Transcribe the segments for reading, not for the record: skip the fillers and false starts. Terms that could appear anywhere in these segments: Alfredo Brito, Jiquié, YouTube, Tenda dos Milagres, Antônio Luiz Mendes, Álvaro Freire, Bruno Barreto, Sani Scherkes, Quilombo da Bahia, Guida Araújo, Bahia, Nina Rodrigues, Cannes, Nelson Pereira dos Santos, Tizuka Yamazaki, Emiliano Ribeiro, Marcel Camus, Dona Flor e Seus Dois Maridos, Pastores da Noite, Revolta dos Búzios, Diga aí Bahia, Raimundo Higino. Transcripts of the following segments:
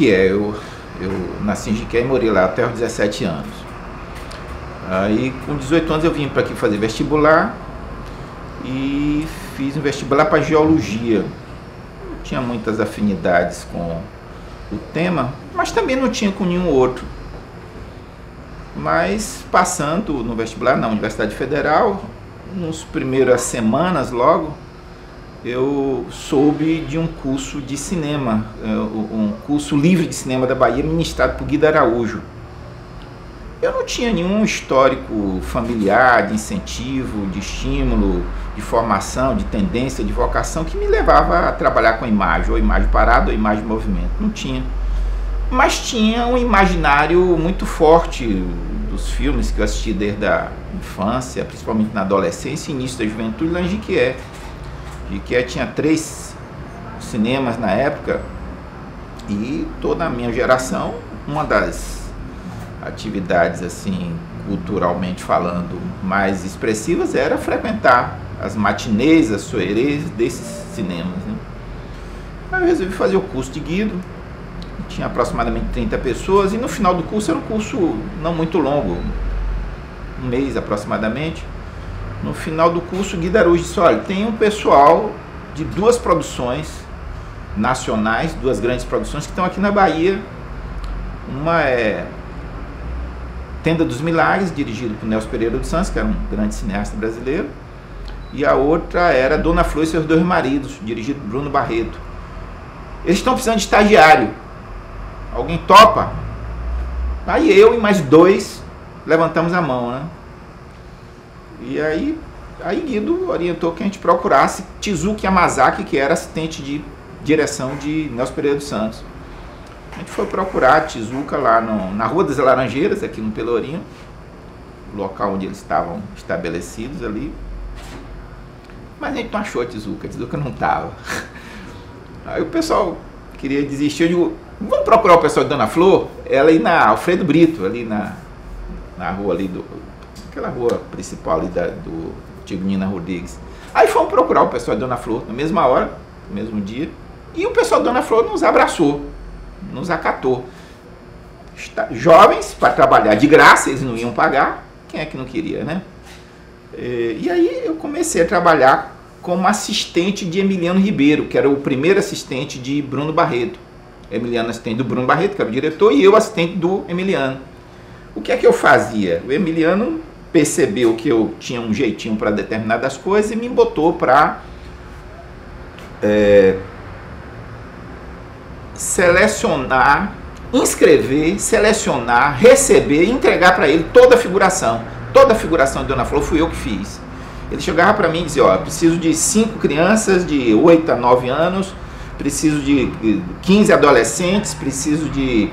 Jiquié. Eu nasci em Jiquié e morei lá até os 17 anos. Aí, com 18 anos, eu vim para aqui fazer vestibular e fiz um vestibular para geologia. Não tinha muitas afinidades com o tema, mas também não tinha com nenhum outro. Mas passando no vestibular na Universidade Federal, nas primeiras semanas logo, eu soube de um curso de cinema, um curso livre de cinema da Bahia, ministrado por Guida Araújo. Eu não tinha nenhum histórico familiar de incentivo, de estímulo, de formação, de tendência, de vocação que me levava a trabalhar com imagem, ou imagem parada, ou imagem em movimento. Não tinha. Mas tinha um imaginário muito forte dos filmes que eu assisti desde a infância, principalmente na adolescência e início da juventude, lá em Jiquié. Jiquié tinha 3 cinemas na época e toda a minha geração, uma das atividades assim culturalmente falando mais expressivas era frequentar as matinês, as soirées desses cinemas, né? Aí eu resolvi fazer o curso de Guido. Tinha aproximadamente 30 pessoas e no final do curso, era um curso não muito longo, um mês aproximadamente. No final do curso, Guida Araújo disse: olha, tem um pessoal de 2 produções nacionais, 2 grandes produções que estão aqui na Bahia. Uma é Tenda dos Milagres, dirigido por Nelson Pereira dos Santos, que era um grande cineasta brasileiro, e a outra era Dona Flor e Seus Dois Maridos, dirigido por Bruno Barreto. Eles estão precisando de estagiário. Alguém topa? Aí eu e mais 2 levantamos a mão, né? E aí Guido orientou que a gente procurasse Tizuka Yamazaki, que era assistente de direção de Nelson Pereira dos Santos. A gente foi procurar Tizuka lá na Rua das Laranjeiras, aqui no Pelourinho, local onde eles estavam estabelecidos ali. Mas a gente não achou a Tizuka não estava. Aí o pessoal queria desistir, eu digo: vamos procurar o pessoal de Dona Flor, ela aí na Alfredo Brito, ali na rua ali aquela rua principal ali do Tigo Nina Rodrigues. Aí fomos procurar o pessoal de Dona Flor na mesma hora, no mesmo dia, e o pessoal de Dona Flor nos abraçou, nos acatou. Jovens para trabalhar de graça, eles não iam pagar, quem é que não queria, né? E aí eu comecei a trabalhar como assistente de Emiliano Ribeiro, que era o primeiro assistente de Bruno Barreto. Emiliano assistente do Bruno Barreto, que era o diretor, e eu assistente do Emiliano. O que é que eu fazia? O Emiliano percebeu que eu tinha um jeitinho para determinadas coisas e me botou para selecionar, inscrever, selecionar, receber e entregar para ele toda a figuração. Toda a figuração de Dona Flor fui eu que fiz. Ele chegava para mim e dizia: ó, preciso de 5 crianças de 8 a 9 anos, preciso de 15 adolescentes, preciso de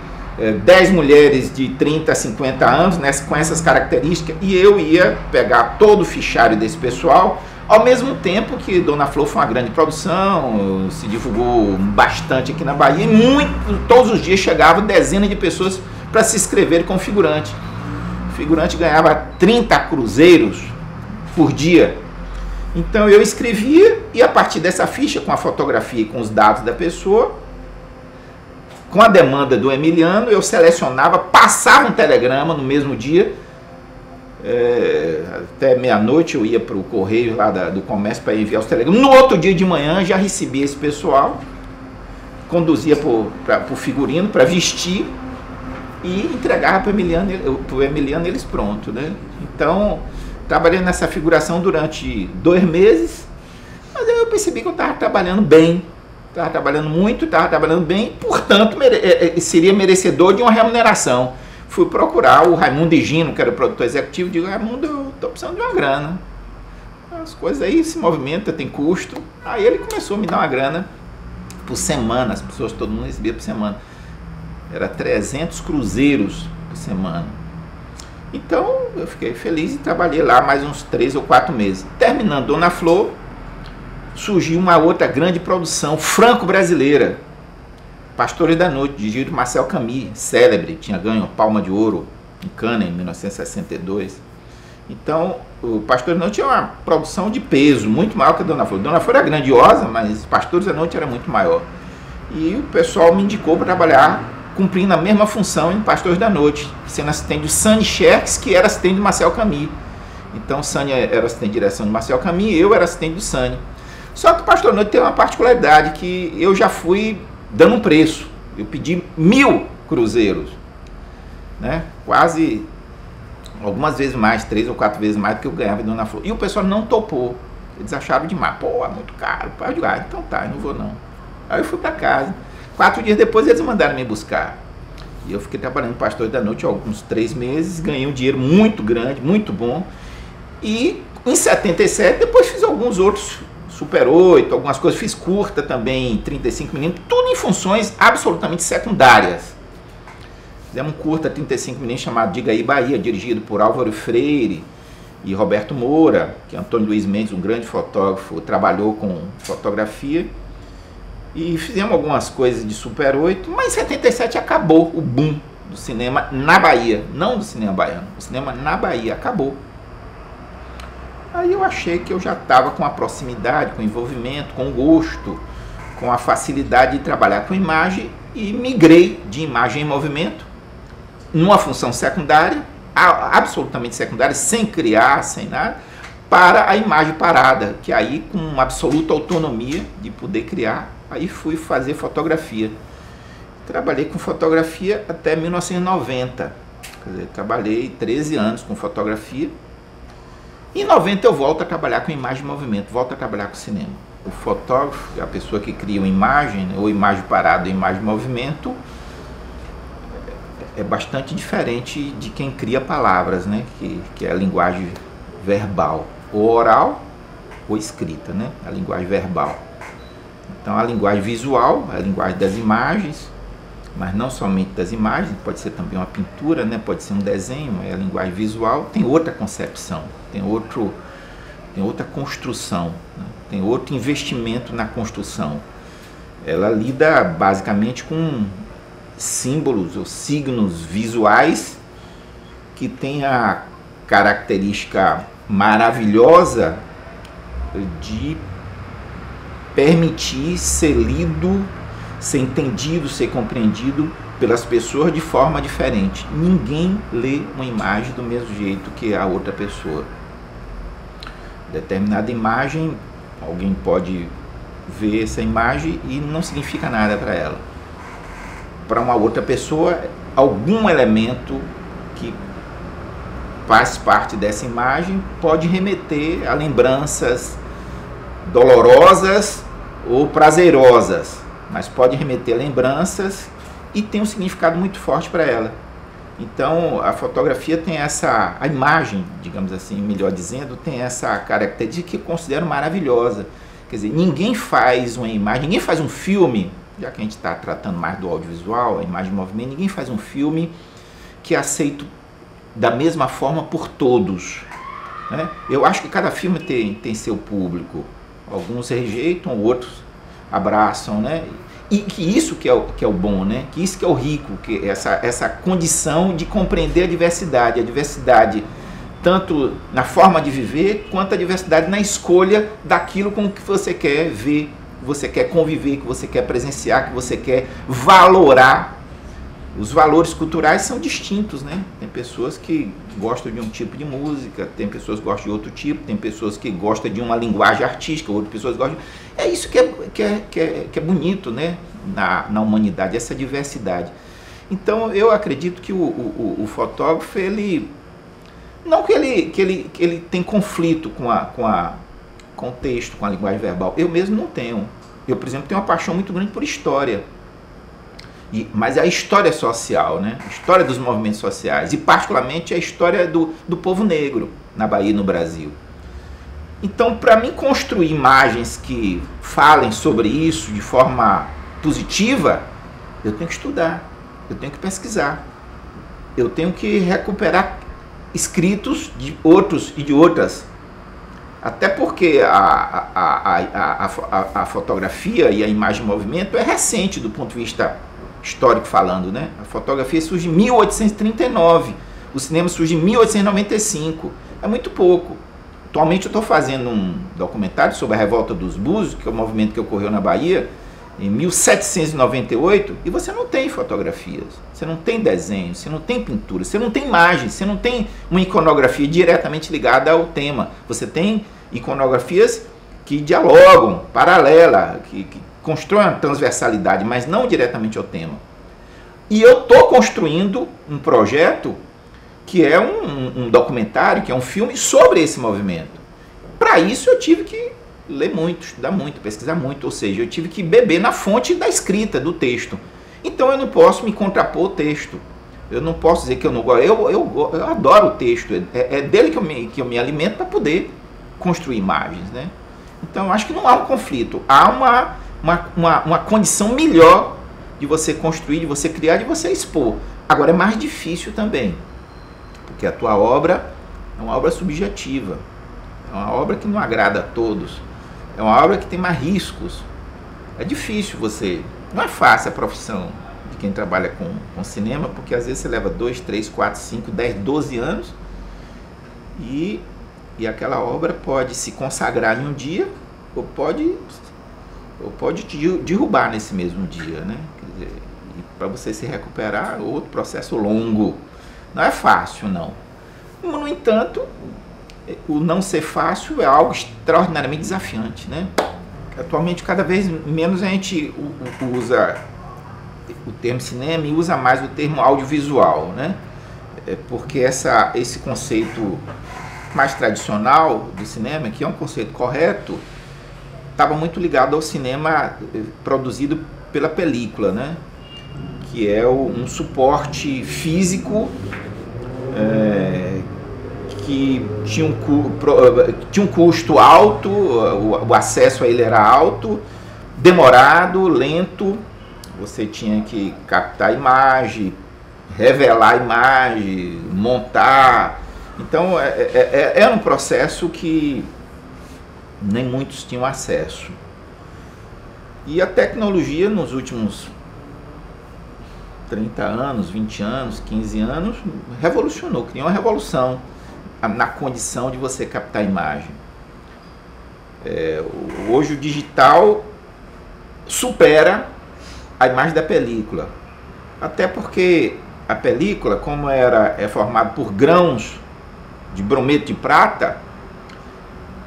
10 mulheres de 30 a 50 anos, né, com essas características, e eu ia pegar todo o fichário desse pessoal, ao mesmo tempo que Dona Flor foi uma grande produção, se divulgou bastante aqui na Bahia, e todos os dias chegavam dezenas de pessoas para se inscrever como figurante. O figurante ganhava 30 cruzeiros por dia. Então eu escrevia e a partir dessa ficha, com a fotografia e com os dados da pessoa, com a demanda do Emiliano, eu selecionava, passava um telegrama no mesmo dia, até meia-noite eu ia para o correio lá do comércio para enviar os telegramas. No outro dia de manhã já recebia esse pessoal, conduzia para o figurino para vestir e entregava para o Emiliano eles prontos, né? Então trabalhei nessa figuração durante 2 meses, mas eu percebi que eu estava trabalhando bem, estava trabalhando muito, estava trabalhando bem, portanto seria merecedor de uma remuneração. Fui procurar o Raimundo Higino, que era o produtor executivo, e digo: Raimundo, eu estou precisando de uma grana, as coisas aí se movimentam, tem custo. Aí ele começou a me dar uma grana por semana, as pessoas, todo mundo recebia por semana, era 300 cruzeiros por semana. Então eu fiquei feliz e trabalhei lá mais uns 3 ou 4 meses. Terminando Dona Flor, surgiu uma outra grande produção franco-brasileira, Pastores da Noite, dirigido por Marcel Camus, célebre, tinha ganho a Palma de Ouro em Cannes em 1962. Então o Pastores da Noite é uma produção de peso, muito maior que a Dona Flor. Dona Flor era grandiosa, mas Pastores da Noite era muito maior. E o pessoal me indicou para trabalhar cumprindo a mesma função em Pastores da Noite, sendo assistente do Sani Scherkes, que era assistente de Marcel Camus. Então, Sani era assistente de direção de Marcel Camus e eu era assistente do Sani. Só que o Pastor Noite tem uma particularidade, que eu já fui dando um preço. Eu pedi 1000 cruzeiros, né? Quase, algumas vezes mais, 3 ou 4 vezes mais do que eu ganhava de Dona Flor. E o pessoal não topou. Eles acharam demais. Pô, é muito caro. Eu digo, ah, então tá, eu não vou não. Aí eu fui para casa. 4 dias depois eles mandaram me buscar. E eu fiquei trabalhando no Pastor da Noite alguns 3 meses, ganhei um dinheiro muito grande, muito bom. E em 77, depois fiz alguns outros Super 8, algumas coisas, fiz curta também, 35mm, tudo em funções absolutamente secundárias. Fizemos um curta 35mm chamado Diga aí Bahia, dirigido por Álvaro Freire e Roberto Moura, que Antônio Luiz Mendes, um grande fotógrafo, trabalhou com fotografia. E fizemos algumas coisas de Super 8, mas em 77 acabou o boom do cinema na Bahia, não do cinema baiano, o cinema na Bahia acabou. Aí eu achei que eu já estava com a proximidade, com o envolvimento, com o gosto, com a facilidade de trabalhar com imagem, e migrei de imagem em movimento, numa função secundária, absolutamente secundária, sem criar, sem nada, para a imagem parada, que aí com absoluta autonomia de poder criar, aí fui fazer fotografia. Trabalhei com fotografia até 1990, quer dizer, trabalhei 13 anos com fotografia. Em 90 eu volto a trabalhar com imagem e movimento, volto a trabalhar com cinema. O fotógrafo, a pessoa que cria uma imagem, ou imagem parada ou imagem e movimento, é bastante diferente de quem cria palavras, né? Que é a linguagem verbal, ou oral ou escrita, né? A linguagem verbal. Então a linguagem visual, a linguagem das imagens, mas não somente das imagens, pode ser também uma pintura, né? Pode ser um desenho, é a linguagem visual, tem outra concepção, tem outra construção, né? Tem outro investimento na construção. Ela lida basicamente com símbolos ou signos visuais que tem a característica maravilhosa de permitir ser lido, ser entendido, ser compreendido pelas pessoas de forma diferente. Ninguém lê uma imagem do mesmo jeito que a outra pessoa. Determinada imagem, alguém pode ver essa imagem e não significa nada para ela. Para uma outra pessoa, algum elemento que faz parte dessa imagem pode remeter a lembranças dolorosas ou prazerosas, mas pode remeter a lembranças e tem um significado muito forte para ela. Então a fotografia tem essa, a imagem, digamos assim, melhor dizendo, tem essa característica que eu considero maravilhosa. Quer dizer, ninguém faz uma imagem, ninguém faz um filme, já que a gente está tratando mais do audiovisual, a imagem em movimento, ninguém faz um filme que é aceito da mesma forma por todos, né? Eu acho que cada filme tem seu público, alguns rejeitam, outros abraçam, né? E que isso que é o bom, né? Que isso que é o rico, que essa condição de compreender a diversidade tanto na forma de viver, quanto a diversidade na escolha daquilo com que você quer ver, que você quer conviver, que você quer presenciar, que você quer valorar. Os valores culturais são distintos, né? Tem pessoas que gostam de um tipo de música, tem pessoas que gostam de outro tipo, tem pessoas que gostam de uma linguagem artística, outras pessoas gostam... É isso que é bonito, né? Na humanidade, essa diversidade. Então, eu acredito que o fotógrafo, ele... Não que ele tem conflito com o texto, com a linguagem verbal. Eu mesmo não tenho. Eu, por exemplo, tenho uma paixão muito grande por história. Mas a história social, né? A história dos movimentos sociais e particularmente a história do povo negro na Bahia e no Brasil. Então, para mim, construir imagens que falem sobre isso de forma positiva, eu tenho que estudar, eu tenho que pesquisar, eu tenho que recuperar escritos de outros e de outras. Até porque a fotografia e a imagem em movimento é recente do ponto de vista histórico falando, né? A fotografia surge em 1839, o cinema surge em 1895, é muito pouco. Atualmente eu estou fazendo um documentário sobre a Revolta dos Búzios, que é o movimento que ocorreu na Bahia, em 1798, e você não tem fotografias, você não tem desenho, você não tem pintura, você não tem imagem, você não tem uma iconografia diretamente ligada ao tema. Você tem iconografias que dialogam, paralela, que constroem uma transversalidade, mas não diretamente ao tema. E eu estou construindo um projeto que é um documentário, que é um filme sobre esse movimento. Para isso eu tive que ler muito, estudar muito, pesquisar muito, ou seja, eu tive que beber na fonte da escrita, do texto. Então eu não posso me contrapor ao texto. Eu não posso dizer que eu não gosto. Eu adoro o texto. É dele que eu me alimento para poder construir imagens, né? Então acho que não há um conflito. Há uma condição melhor de você construir, de você criar, de você expor. Agora é mais difícil também, porque a tua obra é uma obra subjetiva. É uma obra que não agrada a todos. É uma obra que tem mais riscos. É difícil você... Não é fácil a profissão de quem trabalha com cinema, porque às vezes você leva 2, 3, 4, 5, 10, 12 anos e aquela obra pode se consagrar em um dia ou pode te derrubar nesse mesmo dia, né? Quer dizer, para você se recuperar, outro processo longo. Não é fácil, não. No entanto... O não ser fácil é algo extraordinariamente desafiante, né? Atualmente, cada vez menos a gente usa o termo cinema e usa mais o termo audiovisual, né? Porque esse conceito mais tradicional do cinema, que é um conceito correto, estava muito ligado ao cinema produzido pela película, né? Que é um suporte físico... que tinha um custo alto, o acesso a ele era alto, demorado, lento, você tinha que captar a imagem, revelar a imagem, montar. Então era um processo que nem muitos tinham acesso. E a tecnologia nos últimos 30 anos, 20 anos, 15 anos, revolucionou, criou uma revolução na condição de você captar a imagem. Hoje o digital supera a imagem da película, até porque a película, como é formada por grãos de brometo de prata,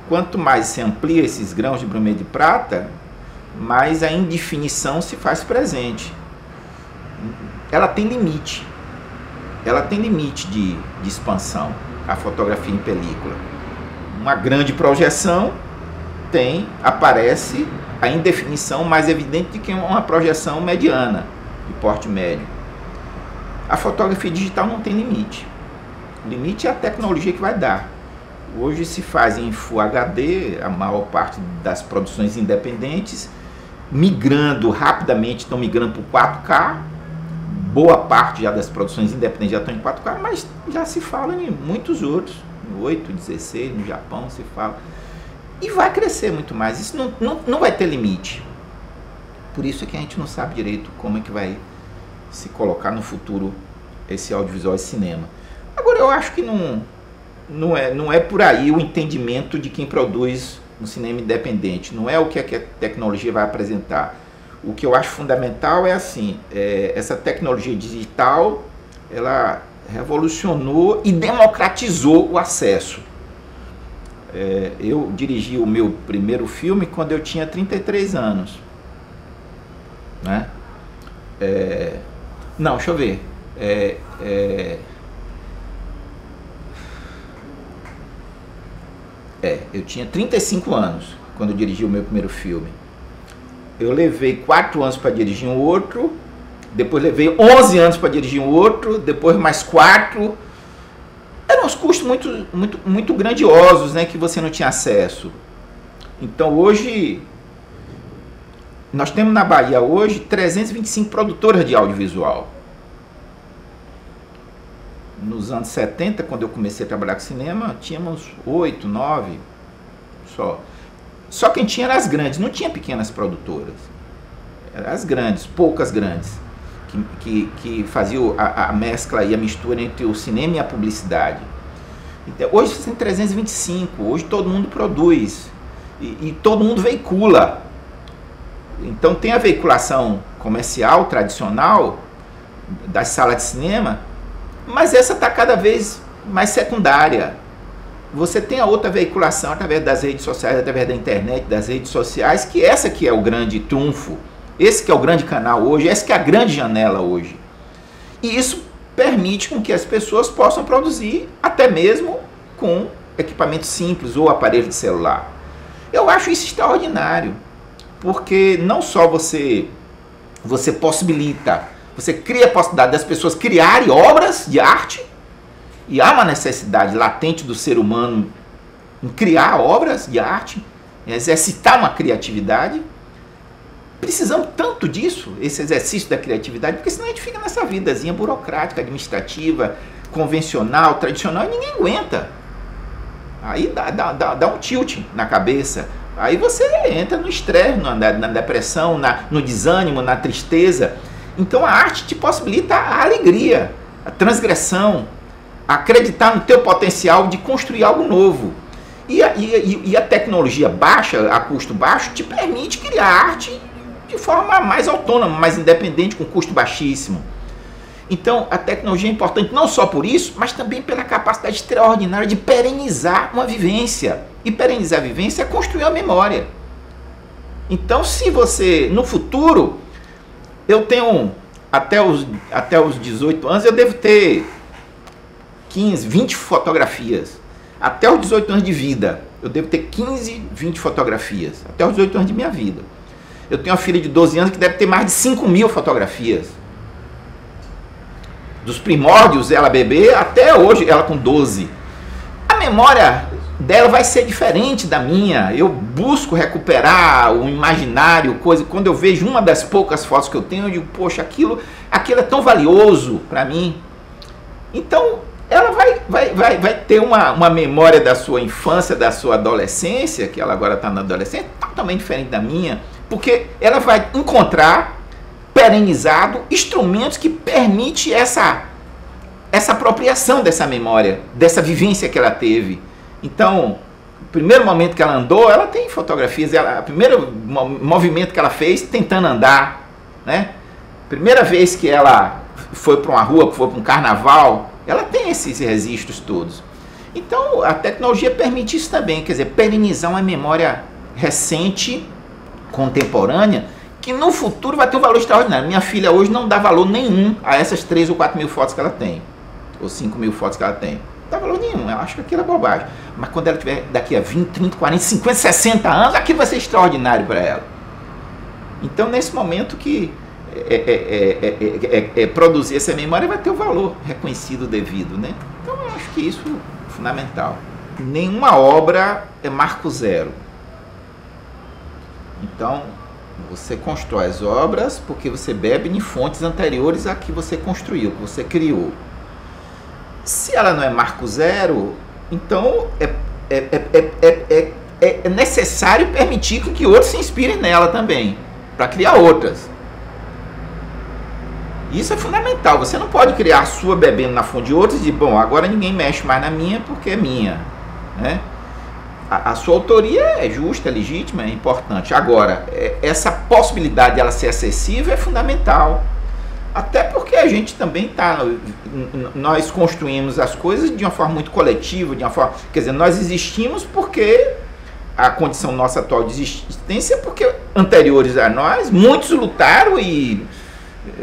quanto mais se amplia esses grãos de brometo de prata, mais a indefinição se faz presente. Ela tem limite, de expansão. A fotografia em película, uma grande projeção aparece a indefinição mais evidente do que uma projeção mediana, de porte médio. A fotografia digital não tem limite. O limite é a tecnologia que vai dar. Hoje se faz em Full HD a maior parte das produções independentes, migrando rapidamente, estão migrando para o 4K. Boa parte já das produções independentes já estão em 4K, mas já se fala em muitos outros, em 8, 16, no Japão se fala. E vai crescer muito mais, isso não vai ter limite. Por isso é que a gente não sabe direito como é que vai se colocar no futuro esse audiovisual e cinema. Agora eu acho que não é por aí o entendimento de quem produz um cinema independente, não é o que a tecnologia vai apresentar. O que eu acho fundamental é assim, essa tecnologia digital, ela revolucionou e democratizou o acesso. Eu dirigi o meu primeiro filme quando eu tinha 33 anos. Né? Não, deixa eu ver. Eu tinha 35 anos quando eu dirigi o meu primeiro filme. Eu levei 4 anos para dirigir um outro, depois levei 11 anos para dirigir um outro, depois mais 4. Eram uns custos muito grandiosos, né, que você não tinha acesso. Então hoje, nós temos na Bahia hoje 325 produtoras de audiovisual. Nos anos 70, quando eu comecei a trabalhar com cinema, tínhamos 8, 9 só. Só quem tinha eram as grandes, não tinha pequenas produtoras. Eram as grandes, poucas grandes, que faziam a mescla e a mistura entre o cinema e a publicidade. Então, hoje tem 325, hoje todo mundo produz e todo mundo veicula Então tem a veiculação comercial, tradicional, das salas de cinema, mas essa está cada vez mais secundária. Você tem a outra veiculação através das redes sociais, através da internet, das redes sociais, que essa que é o grande trunfo, esse que é o grande canal hoje, essa que é a grande janela hoje. E isso permite com que as pessoas possam produzir até mesmo com equipamento simples ou aparelho de celular. Eu acho isso extraordinário, porque não só você possibilita, você cria a possibilidade das pessoas criarem obras de arte, e há uma necessidade latente do ser humano em criar obras de arte, em exercitar uma criatividade. Precisamos tanto disso, esse exercício da criatividade, porque senão a gente fica nessa vidazinha burocrática, administrativa, convencional, tradicional, e ninguém aguenta. Aí dá um tilt na cabeça. Aí você entra no estresse, na depressão, no desânimo, na tristeza. Então a arte te possibilita a alegria, a transgressão, acreditar no teu potencial de construir algo novo. E a tecnologia baixa, a custo baixo, te permite criar arte de forma mais autônoma, mais independente, com custo baixíssimo. Então a tecnologia é importante não só por isso, mas também pela capacidade extraordinária de perenizar uma vivência. E perenizar a vivência é construir a memória. Então se você, no futuro, eu tenho até os 18 anos, eu devo ter 15, 20 fotografias. Até os 18 anos de vida, eu devo ter 15, 20 fotografias. Até os 18 anos de minha vida. Eu tenho uma filha de 12 anos que deve ter mais de 5.000 fotografias. Dos primórdios, ela bebê, até hoje, ela com 12. A memória dela vai ser diferente da minha. Eu busco recuperar o imaginário, coisa. Quando eu vejo uma das poucas fotos que eu tenho, eu digo, poxa, aquilo é tão valioso para mim. Então, ela vai ter uma memória da sua infância, da sua adolescência, que ela agora está na adolescência, totalmente diferente da minha, porque ela vai encontrar perenizado instrumentos que permitem essa apropriação dessa memória, dessa vivência que ela teve. Então, o primeiro momento que ela andou, ela tem fotografias, o primeiro movimento que ela fez tentando andar, né? Primeira vez que ela foi para uma rua, foi para um carnaval, ela tem esses registros todos. Então, a tecnologia permite isso também, quer dizer, perenizar uma memória recente, contemporânea, que no futuro vai ter um valor extraordinário. Minha filha hoje não dá valor nenhum a essas 3 ou 4 mil fotos que ela tem, ou 5 mil fotos que ela tem. Não dá valor nenhum, ela acha que aquilo é bobagem. Mas quando ela tiver daqui a 20, 30, 40, 50, 60 anos, aquilo vai ser extraordinário para ela. Então, nesse momento que produzir essa memória, vai ter o valor reconhecido devido, né? Então, eu acho que isso é fundamental. Nenhuma obra é marco zero. Então, você constrói as obras porque você bebe em fontes anteriores à que você construiu, que você criou. Se ela não é marco zero, então é necessário permitir que outros se inspirem nela também, para criar outras. Isso é fundamental. Você não pode criar a sua bebendo na fonte de outros e dizer, bom, agora ninguém mexe mais na minha porque é minha, né? A sua autoria é justa, é legítima, é importante. Agora, essa possibilidade de ela ser acessível é fundamental. Até porque a gente também está... Nós construímos as coisas de uma forma muito coletiva, de uma forma... Quer dizer, nós existimos porque a condição nossa atual de existência, porque anteriores a nós, muitos lutaram e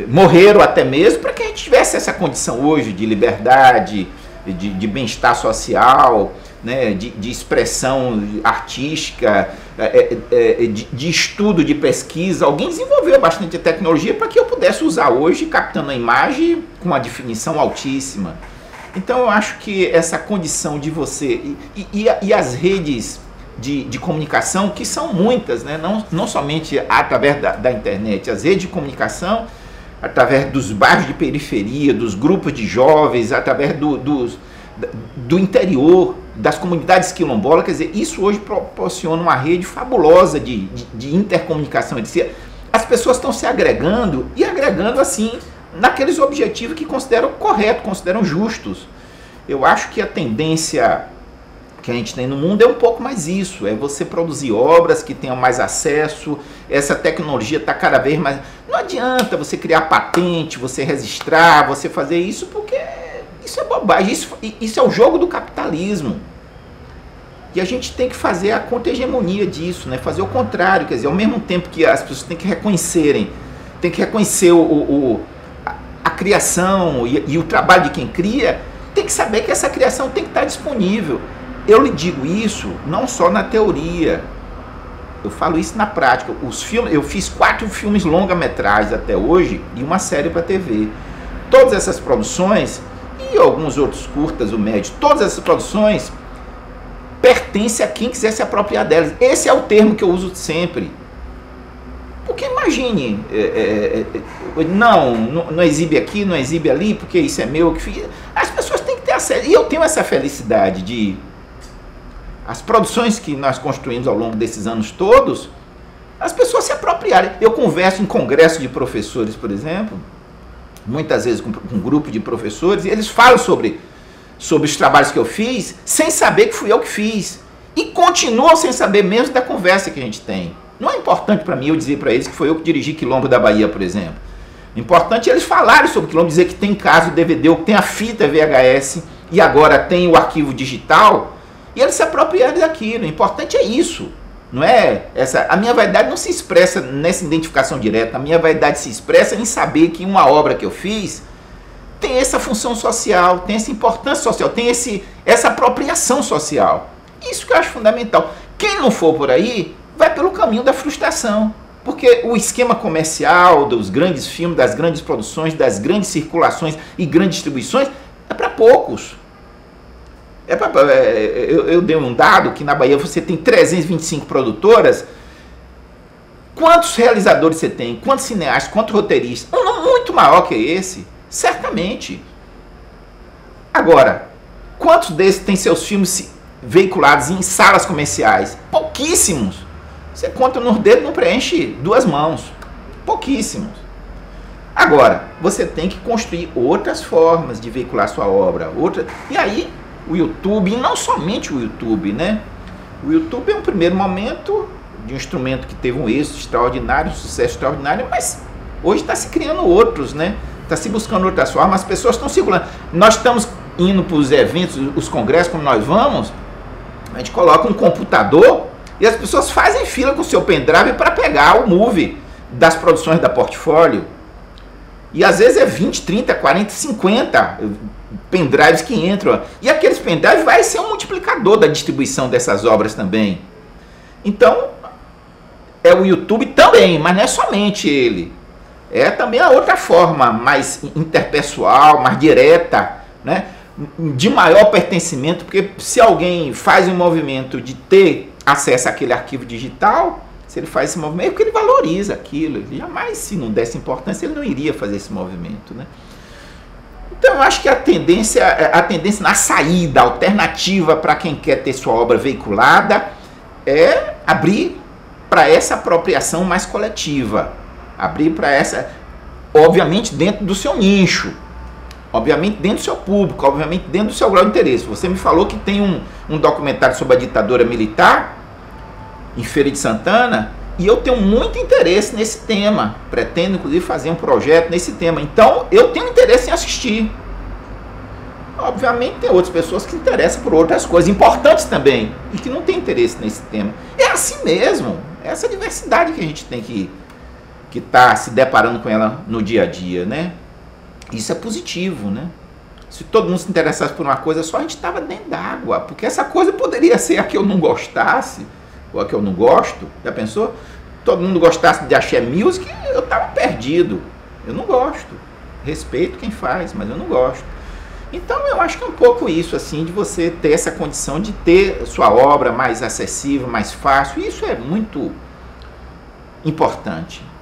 morreram até mesmo para que a gente tivesse essa condição hoje de liberdade, de bem-estar social... Né, de expressão artística, de estudo, de pesquisa. Alguém desenvolveu bastante tecnologia para que eu pudesse usar hoje, captando a imagem com uma definição altíssima. Então eu acho que essa condição de você... E as redes de comunicação, que são muitas, né, não somente através da internet, as redes de comunicação, através dos bairros de periferia, dos grupos de jovens, através do interior, das comunidades quilombolas, quer dizer, isso hoje proporciona uma rede fabulosa de intercomunicação. As pessoas estão se agregando e agregando assim naqueles objetivos que consideram corretos, consideram justos. Eu acho que a tendência que a gente tem no mundo é um pouco mais isso, é você produzir obras que tenham mais acesso, essa tecnologia está cada vez mais... Não adianta você criar patente, você registrar, você fazer isso, porque isso é bobagem, isso é o jogo do capitalismo. E a gente tem que fazer a contra-hegemonia disso, né? Fazer o contrário, quer dizer, ao mesmo tempo que as pessoas têm que reconhecer a criação e o trabalho de quem cria, tem que saber que essa criação tem que estar disponível. Eu lhe digo isso não só na teoria, eu falo isso na prática. Os filmes, eu fiz 4 filmes longa-metragens até hoje e uma série para TV. Todas essas produções e alguns outros curtas, o médio, todas essas produções pertencem a quem quiser se apropriar delas. Esse é o termo que eu uso sempre. Porque imagine, não exibe aqui, não exibe ali, porque isso é meu. As pessoas têm que ter acesso. E eu tenho essa felicidade de... As produções que nós construímos ao longo desses anos todos, as pessoas se apropriarem. Eu converso em congresso de professores, por exemplo, muitas vezes com um grupo de professores, e eles falam sobre os trabalhos que eu fiz, sem saber que fui eu que fiz. E continuam sem saber mesmo da conversa que a gente tem. Não é importante para mim eu dizer para eles que foi eu que dirigi Quilombo da Bahia, por exemplo. Importante é eles falarem sobre Quilombo, dizer que tem caso DVD, ou que tem a fita VHS e agora tem o arquivo digital, e eles se apropriarem daquilo. O importante é isso, não é? A minha vaidade não se expressa nessa identificação direta, a minha vaidade se expressa em saber que uma obra que eu fiz tem essa função social, tem essa importância social, tem essa apropriação social. Isso que eu acho fundamental. Quem não for por aí vai pelo caminho da frustração, porque o esquema comercial dos grandes filmes, das grandes produções, das grandes circulações e grandes distribuições é para poucos. Eu dei um dado que na Bahia você tem 325 produtoras. Quantos realizadores você tem? Quantos cineastas? Quantos roteiristas? Um número muito maior que esse, certamente. Agora, quantos desses têm seus filmes veiculados em salas comerciais? Pouquíssimos. Você conta nos dedos, não preenche 2 mãos. Pouquíssimos. Agora, você tem que construir outras formas de veicular sua obra. E aí, o YouTube, e não somente o YouTube, né? O YouTube é um primeiro momento de um instrumento que teve um êxito extraordinário, um sucesso extraordinário, mas hoje está se criando outros, né? Está se buscando outras formas, as pessoas estão circulando. Nós estamos indo para os eventos, os congressos, como nós vamos, a gente coloca um computador e as pessoas fazem fila com o seu pendrive para pegar o movie das produções da Portfólio. E às vezes é 20, 30, 40, 50 pendrives que entram. E aqueles pendrives vai ser um multiplicador da distribuição dessas obras também. Então, é o YouTube também, mas não é somente ele. É também a outra forma mais interpessoal, mais direta, né? De maior pertencimento, porque se alguém faz um movimento de ter acesso àquele arquivo digital, se ele faz esse movimento, é porque ele valoriza aquilo. Ele jamais, se não desse importância, ele não iria fazer esse movimento, né? Então, eu acho que a tendência na saída, a alternativa para quem quer ter sua obra veiculada é abrir para essa apropriação mais coletiva. Abrir para essa, obviamente, dentro do seu nicho. Obviamente dentro do seu público, obviamente dentro do seu grau de interesse. Você me falou que tem um documentário sobre a ditadura militar em Feira de Santana, e eu tenho muito interesse nesse tema, pretendo inclusive fazer um projeto nesse tema, então eu tenho interesse em assistir. Obviamente tem outras pessoas que se interessam por outras coisas importantes também, e que não têm interesse nesse tema. É assim mesmo, é essa diversidade que a gente tem que tá se deparando com ela no dia a dia, né? Isso é positivo, né? Se todo mundo se interessasse por uma coisa só, a gente estava dentro d'água, porque essa coisa poderia ser a que eu não gostasse, ou a que eu não gosto. Já pensou? Todo mundo gostasse de axé music, eu estava perdido. Eu não gosto. Respeito quem faz, mas eu não gosto. Então eu acho que é um pouco isso, assim, de você ter essa condição de ter sua obra mais acessível, mais fácil. Isso é muito importante.